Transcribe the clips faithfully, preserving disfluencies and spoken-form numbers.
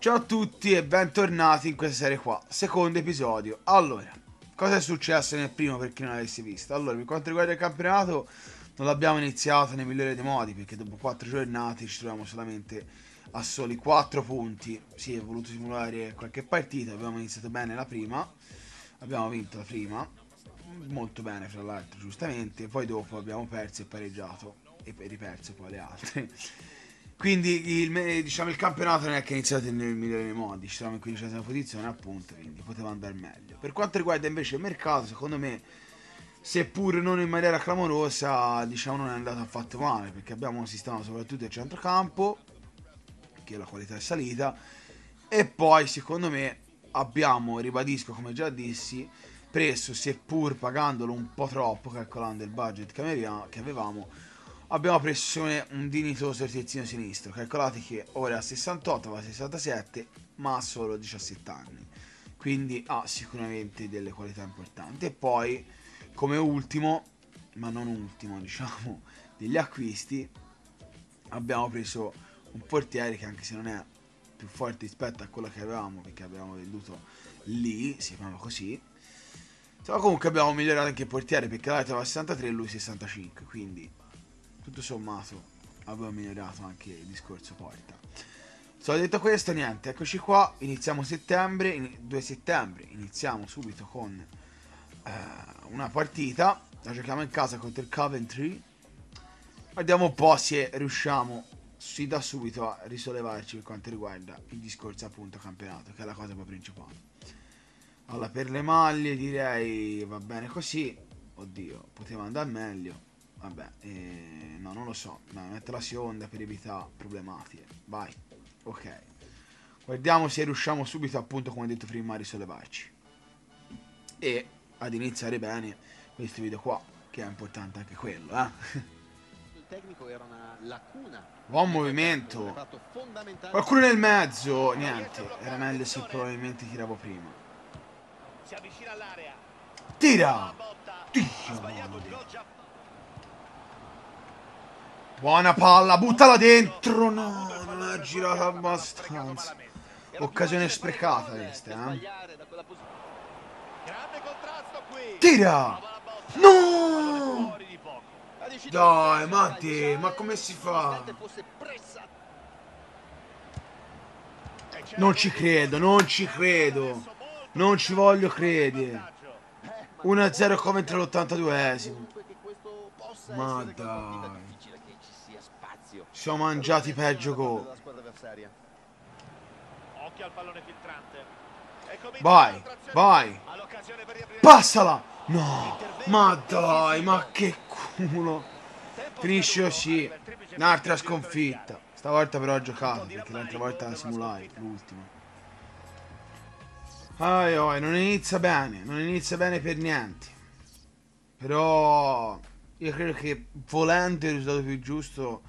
Ciao a tutti e bentornati in questa serie qua, secondo episodio. Allora, cosa è successo nel primo per chi non l'avessi visto? Allora, per quanto riguarda il campionato, non l'abbiamo iniziato nel migliore dei modi, perché dopo quattro giornate ci troviamo solamente a soli quattro punti. Sì, ho voluto simulare qualche partita, abbiamo iniziato bene la prima, abbiamo vinto la prima, molto bene fra l'altro, giustamente, poi dopo abbiamo perso e pareggiato, e riperso poi le altre. Quindi il, diciamo, il campionato non è che è iniziato nel migliore dei modi, ci siamo in quindicesima posizione appunto, quindi poteva andare meglio. Per quanto riguarda invece il mercato, secondo me, seppur non in maniera clamorosa, diciamo non è andato affatto male, perché abbiamo sistemato soprattutto il centrocampo, che la qualità è salita, e poi secondo me abbiamo, ribadisco come già dissi, preso, seppur pagandolo un po' troppo, calcolando il budget che avevamo, abbiamo preso un dignitoso terzino sinistro. Calcolate che ora è a sessantotto, va a sessantasette, ma ha solo diciassette anni, quindi ha sicuramente delle qualità importanti. E poi come ultimo, ma non ultimo diciamo, degli acquisti abbiamo preso un portiere che, anche se non è più forte rispetto a quello che avevamo, perché abbiamo venduto lì, si chiamava così, però comunque abbiamo migliorato anche il portiere, perché l'altro aveva sessantatré e lui sessantacinque, quindi tutto sommato abbiamo migliorato anche il discorso porta. So, detto questo, niente, eccoci qua, iniziamo settembre, in, due settembre, iniziamo subito con eh, una partita, la giochiamo in casa contro il Coventry, vediamo un po' se riusciamo si da subito a risollevarci per quanto riguarda il discorso appunto campionato, che è la cosa poi principale. Allora, per le maglie direi va bene così, oddio, poteva andare meglio. Vabbè, eh, no, non lo so. No, metto la seconda per evitare problematiche. Vai, ok. Guardiamo se riusciamo subito, appunto, come detto prima, a risollevarci e ad iniziare bene questo video qua, che è importante anche quello, eh. Il tecnico era una lacuna. Buon movimento. Qualcuno nel mezzo. Niente, era meglio se probabilmente tiravo prima. Si avvicina all'area. Tira! Tira! Buona palla, buttala dentro. No, non ha girato abbastanza. Occasione sprecata questa, eh. Tira. No. Dai, Matti, ma come si fa? Non ci credo, non ci credo. Non ci voglio credere. uno a zero Coventry all'ottantaduesimo. Ma dai, siamo mangiati peggio gol. Occhio al pallone filtrante. Vai, vai. Passala. No, ma dai, ma che culo. Finisce così. Un'altra sconfitta. Stavolta però ho giocato, perché l'altra volta la simulai, l'ultima. Ai ai, non inizia bene, non inizia bene per niente. Però io credo che volendo il risultato più giusto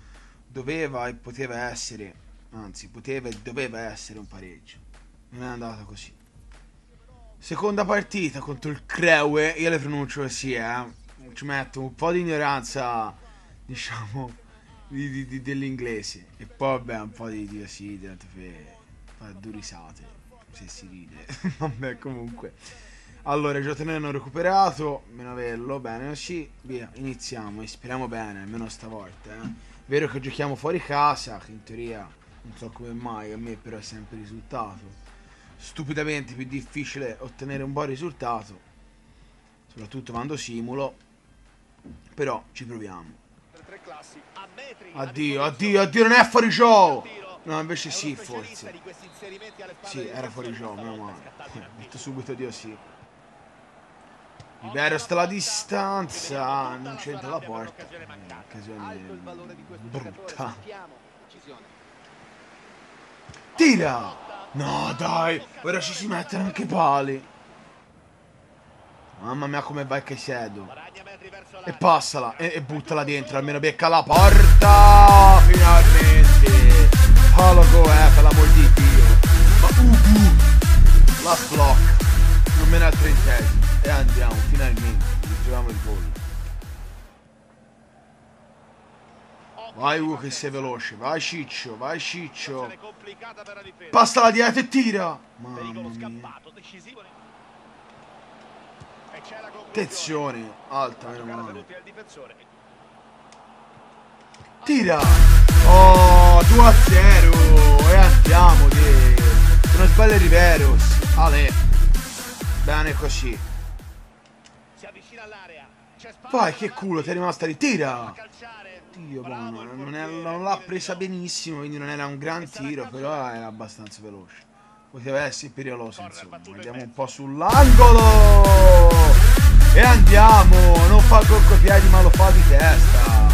doveva e poteva essere, anzi poteva e doveva essere un pareggio, non è andata così. Seconda partita contro il Crewe, io le pronuncio così, eh, ci metto un po' di ignoranza diciamo di, di, di, dell'inglese, e poi vabbè un po' di diosidia, fa due risate se si ride. Vabbè, comunque, allora i giocatori hanno recuperato, meno averlo, bene così, via, iniziamo e speriamo bene almeno stavolta, eh. Vero che giochiamo fuori casa, che in teoria non so come mai, a me però è sempre risultato stupidamente più difficile ottenere un buon risultato, soprattutto quando simulo, però ci proviamo. Addio, addio, addio, non è fuori gioco! No, invece sì, forse. Sì, era fuori gioco, meno male. Detto subito addio sì. Libero sta la distanza, non c'entra la porta. Occasione brutta. Tira! No dai, ora ci si mettono anche i pali. Mamma mia come vai che siedo. E passala, e, e buttala dentro, almeno becca la porta. Finalmente. Palo go, eh, per l'amor di Dio. Ma uh, uh. La blocca. Non me ne ha trentesimo. E andiamo, finalmente, riceviamo il gol. Vai Ugo che sei veloce, vai Ciccio, vai Ciccio. Passa là dietro e tira. Mamma mia. Attenzione, alta, meno male. Tira. Oh, due a zero. E andiamo che non sbaglia Riveros. Ale. Bene così. Si avvicina all'area. Vai che culo, ti è rimasta lì. Tira. Dio, bravo, non l'ha presa benissimo, quindi non era un gran tiro, però era abbastanza veloce. Poteva essere imperioso, insomma. Andiamo un po' sull'angolo. E andiamo. Non fa il gol coi piedi, ma lo fa di testa.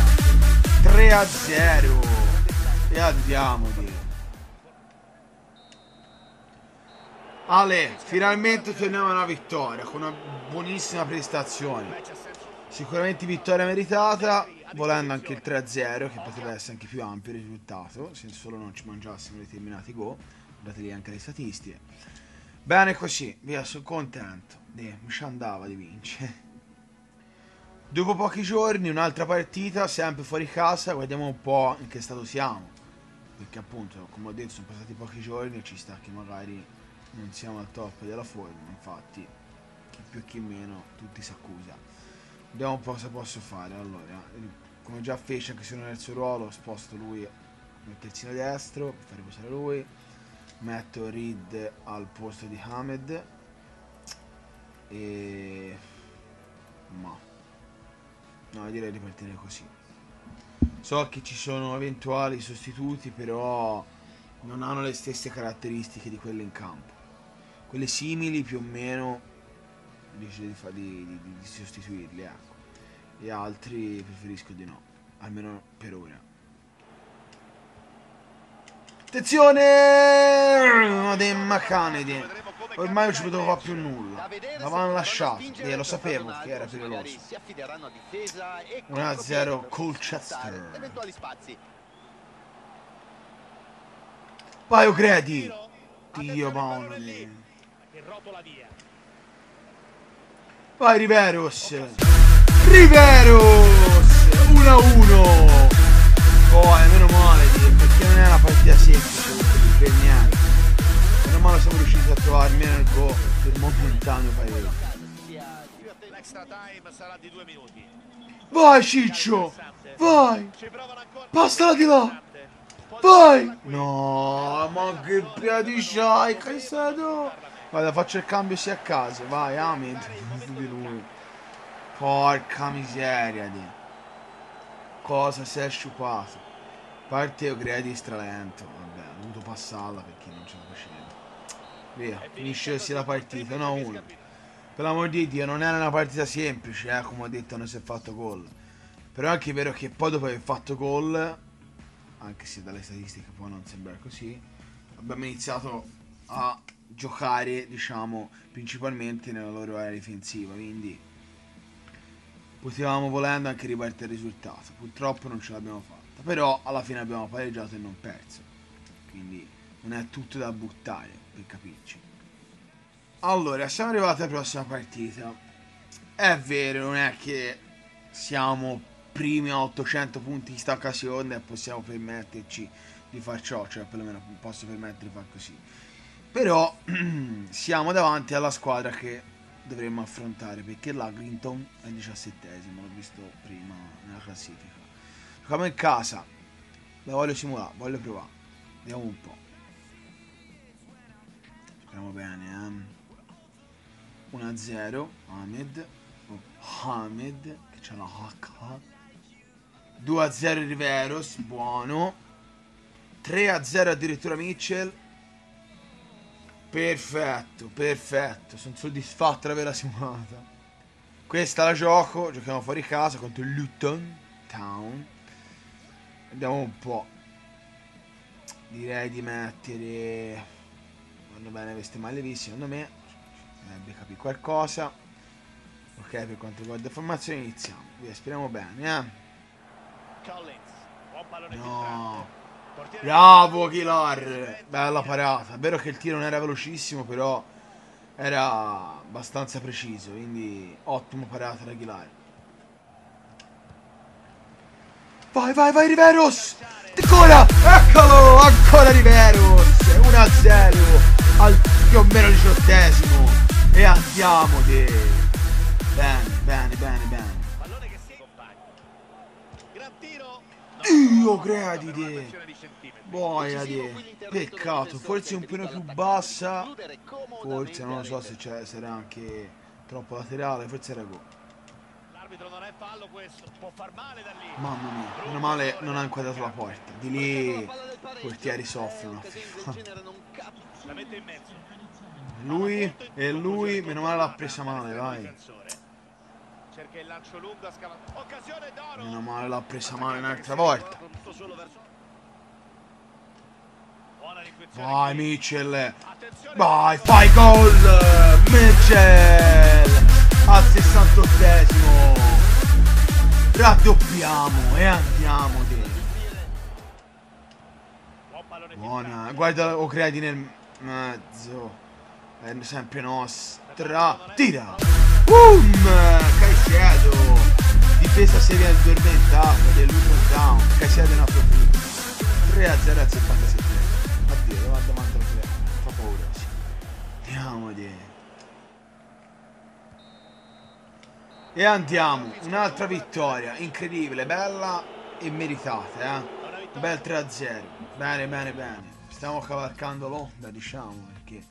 tre a zero. E andiamo, Dio. Ale, finalmente torniamo a una vittoria, con una buonissima prestazione. Sicuramente vittoria meritata. Volendo anche il tre a zero, che poteva essere anche più ampio il risultato, se solo non ci mangiassimo determinati gol. Guardate lì anche le statistiche. Bene così, via, sono contento. Dì, mi ci andava di vincere. Dopo pochi giorni, un'altra partita, sempre fuori casa, guardiamo un po' in che stato siamo. Perché appunto, come ho detto, sono passati pochi giorni e ci sta che magari non siamo al top della forma. Infatti, chi più e chi meno, tutti si accusa. Vediamo un po' cosa posso fare. Allora, come già fece anche se non era il suo ruolo, sposto lui nel terzino destro per fare posare lui. Metto Reed al posto di Hamed. E ma no, direi di partire così. So che ci sono eventuali sostituti, però non hanno le stesse caratteristiche di quelle in campo. Quelle simili più o meno decide di, di, di, di sostituirli, ecco. E altri preferisco di no, almeno per ora. Attenzione dei Macanedi, ormai non ci potevo fare più nulla, l'avevano lasciato e lo sapevo che era più veloce. Uno a zero Colchester. Vai o credi. Dio mamma mia. Vai Riveros. Riveros uno a uno. Oh, è meno male, perché non è una partita semplice, per niente. Meno male siamo riusciti a trovare almeno il gol del momentaneo pareggio. Vai Ciccio, vai. Passa di là. Vai. No, ma che piedi c'hai, Caicedo. Guarda, faccio il cambio sia a caso. Vai, Hamed. Porca miseria, di. Cosa si è sciupato. Parte io credi stralento. Vabbè, ho dovuto passarla perché non ce la facevo. Via, finisce la partita. uno a uno. Per l'amor di Dio, non era una partita semplice, eh, come ho detto, non si è fatto gol. Però è anche vero che poi dopo aver fatto gol, anche se dalle statistiche poi non sembra così, abbiamo iniziato a giocare, diciamo, principalmente nella loro area difensiva, quindi potevamo volendo anche ripartire il risultato. Purtroppo non ce l'abbiamo fatta, però alla fine abbiamo pareggiato e non perso, quindi non è tutto da buttare, per capirci. Allora, siamo arrivati alla prossima partita. È vero, non è che siamo primi a ottocento punti in sta occasione e possiamo permetterci di far ciò, cioè perlomeno posso permettere di far così. Però siamo davanti alla squadra che dovremmo affrontare, perché la Grinton è il diciassettesimo, l'ho visto prima nella classifica. Giochiamo in casa, la voglio simulare, voglio provare, vediamo un po'. Giochiamo bene, eh? uno a zero, Hamed, oh, Hamed, che c'è una H. due a zero Riveros, buono. tre a zero addirittura Mitchell. Perfetto, perfetto, sono soddisfatto di averla simulata. Questa la gioco, giochiamo fuori casa contro il Luton Town. Vediamo un po'. Direi di mettere... vanno bene queste maglie lì, secondo me. Dovrebbe capire qualcosa. Ok, per quanto riguarda la formazione iniziamo. Via, speriamo bene, eh. No. Bravo Aguilar, bella parata. È vero che il tiro non era velocissimo, però era abbastanza preciso, quindi ottima parata da Aguilar. Vai, vai, vai, Riveros! Ancora! Eccolo! Ancora Riveros! uno a zero al più o meno diciottesimo. E andiamo di... Bene, bene, bene, bene. Dio gradite! Boia di... Peccato, forse un pino più bassa. Forse non lo so se c'era, sarà anche troppo laterale, forse era gol. Non è fallo questo, può far male da lì. Mamma mia, meno male non ha inquadrato la porta. Di lì i portieri soffrono. La mette in mezzo. Lui e lui, meno male l'ha presa male, vai. Cerca il lancio lungo, occasione d'oro. Meno male l'ha presa male un'altra volta. Vai Mitchell. Vai, fai gol Mitchell. Al sessantottesimo raddoppiamo e andiamo dentro. Buona, guarda o credi nel mezzo, è sempre nostra, tira, boom, Caicedo, difesa seria addormentata del Luton Town, Caicedo in approfitta, tre a zero al settantasette, addio, davanti davanti al tre, fa paura, sì. Andiamo dentro. E andiamo, un'altra vittoria, incredibile, bella e meritata, eh? Bel tre a zero, bene, bene, bene. Stiamo cavalcando l'onda, diciamo, perché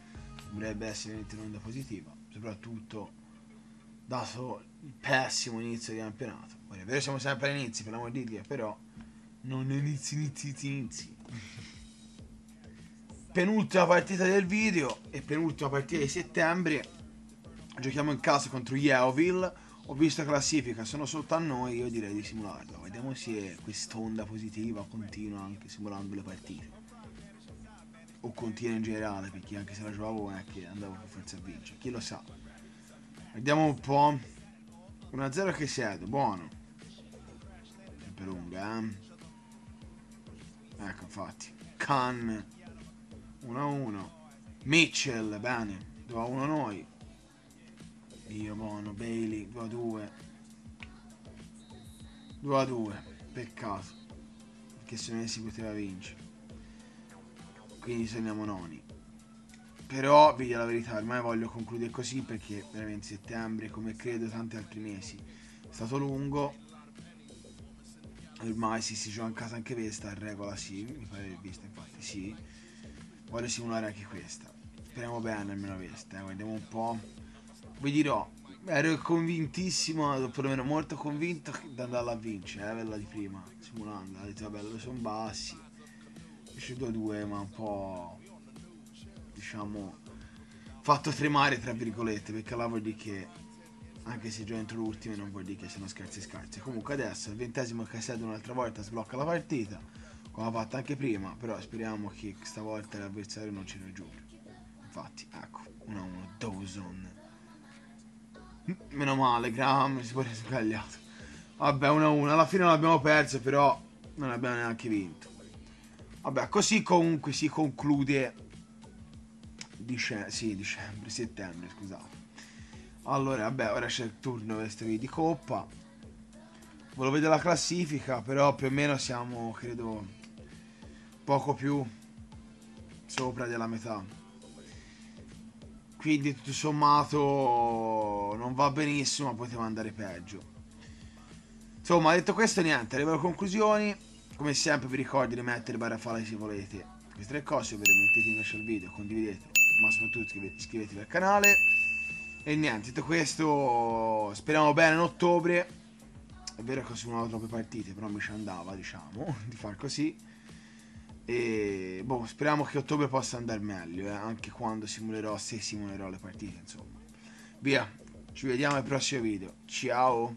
dovrebbe essere un'onda positiva, soprattutto dato il pessimo inizio di campionato. Poi è vero, siamo sempre all'inizio, per l'amor di Dio, però non inizi, inizi, inizi. Penultima partita del video e penultima partita di settembre. Giochiamo in casa contro Yeovil. Ho visto la classifica, sono sotto a noi, io direi di simularla. Vediamo se quest'onda positiva continua anche simulando le partite. O continua in generale, perché anche se la giocavo è che andavo per forza a vincere. Chi lo sa. Vediamo un po'. uno a zero che siedo, buono. Sempre lunga, eh. Ecco, infatti. Can. uno a uno. Mitchell, bene. due a uno noi. Dio buono, Bailey, due a due. due a due, peccato. Perché se non si poteva vincere. Quindi torniamo noni. Però, vi dico la verità, ormai voglio concludere così perché veramente settembre, come credo tanti altri mesi, è stato lungo. Ormai si, si gioca in casa anche questa, a regola sì, mi pare aver visto infatti sì. Voglio simulare anche questa. Speriamo bene almeno questa, eh. Guardiamo un po'. Vi dirò, ero convintissimo, perlomeno molto convinto di andarla a vincere, eh, quella di prima, simulando, ho detto, vabbè, sono bassi, invece due a due, ma un po', diciamo, fatto tremare, tra virgolette, perché là vuol dire che, anche se gioca entro l'ultimo, non vuol dire che sono scherzi scherzi. Comunque adesso, il ventesimo Caicedo un'altra volta sblocca la partita, come ha fatto anche prima, però speriamo che stavolta l'avversario non ci raggiunga. Infatti, ecco, uno a uno, Dawson. Meno male, Graham si può essere sbagliato. Vabbè, uno a uno. Alla fine non l'abbiamo perso, però non l'abbiamo neanche vinto. Vabbè, così comunque si conclude dicembre, sì, dicembre, settembre, scusate. Allora, vabbè, ora c'è il turno vestiti di Coppa. Volevo vedere la classifica, però più o meno siamo, credo, poco più sopra della metà. Quindi tutto sommato non va benissimo, ma poteva andare peggio. Insomma, detto questo niente, arrivo alle conclusioni. Come sempre vi ricordo di mettere barra falla se volete queste tre cose, ovvero mettete mi piace al video, condividete, ma soprattutto iscrivetevi al canale. E niente, detto questo speriamo bene in ottobre. È vero che ho simulato troppe partite, però mi ci andava, diciamo, di far così. E boh, speriamo che ottobre possa andare meglio, eh? Anche quando simulerò, se simulerò le partite, insomma. Via, ci vediamo al prossimo video. Ciao.